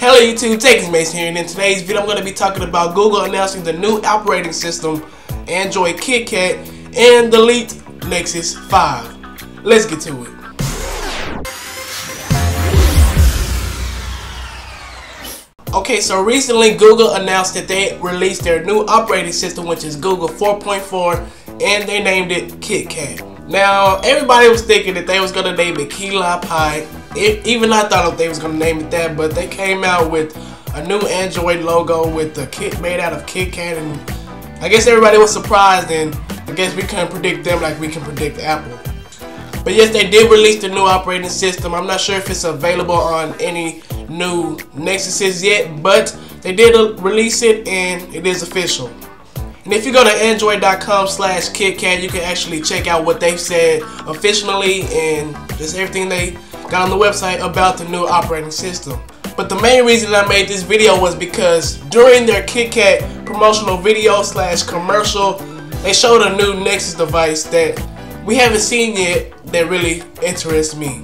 Hello YouTube, TechIsMason here, and in today's video I'm going to be talking about Google announcing the new operating system, Android KitKat, and the leaked Nexus 5. Let's get to it. Okay, so recently Google announced that they released their new operating system, which is Google 4.4, and they named it KitKat. Now, everybody was thinking that they was going to name it Keila Pie. Even I thought they was going to name it that, but they came out with a new Android logo with the kit made out of KitKat, and I guess everybody was surprised, and I guess we couldn't predict them like we can predict Apple. But yes, they did release the new operating system. I'm not sure if it's available on any new Nexuses yet, but they did release it and it is official. And if you go to android.com/KitKat, you can actually check out what they've said officially and just everything they got on the website about the new operating system. But the main reason I made this video was because during their KitKat promotional video slash commercial, they showed a new Nexus device that we haven't seen yet that really interests me.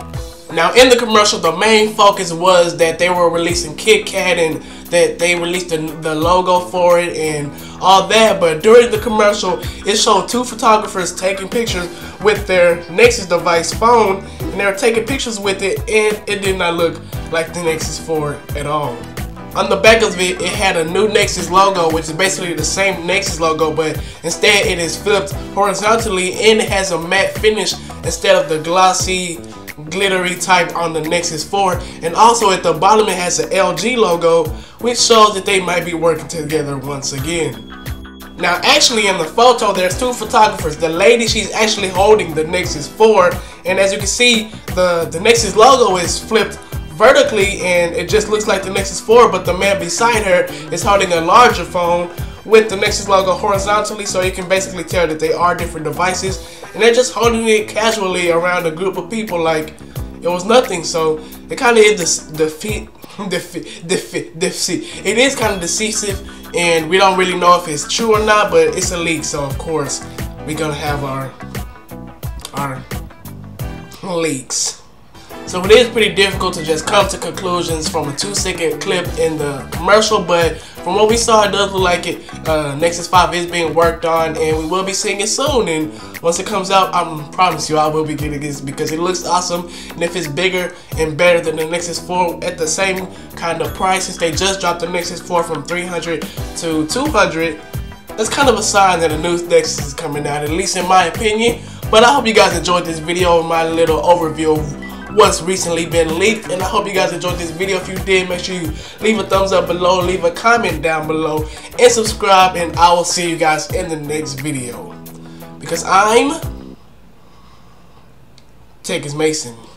Now in the commercial, the main focus was that they were releasing KitKat and that they released the logo for it and all that, but during the commercial it showed two photographers taking pictures with their Nexus device phone, and they were taking pictures with it, and it did not look like the Nexus 4 at all. On the back of it, it had a new Nexus logo, which is basically the same Nexus logo, but instead it is flipped horizontally and it has a matte finish instead of the glossy, glittery type on the Nexus 4. And also at the bottom it has an LG logo, which shows that they might be working together once again. Now actually in the photo there's two photographers. The lady, she's actually holding the Nexus 4, and as you can see the Nexus logo is flipped vertically and it just looks like the Nexus 4, but the man beside her is holding a larger phone with the Nexus logo horizontally, so you can basically tell that they are different devices, and they're just holding it casually around a group of people like it was nothing. So it kind of is it is kind of decisive, and we don't really know if it's true or not, but it's a leak, so of course we're gonna have our leaks. So it is pretty difficult to just come to conclusions from a 2-second clip in the commercial, but from what we saw, it does look like it. Nexus 5 is being worked on, and we will be seeing it soon, and once it comes out, I promise you I will be getting this because it looks awesome, and if it's bigger and better than the Nexus 4 at the same kind of price, since they just dropped the Nexus 4 from $300 to $200, that's kind of a sign that a new Nexus is coming out, at least in my opinion. But I hope you guys enjoyed this video, my little overview of what's recently been leaked, and I hope you guys enjoyed this video. If you did, make sure you leave a thumbs up below, leave a comment down below, and subscribe, and I will see you guys in the next video, because I'm TechIsMason.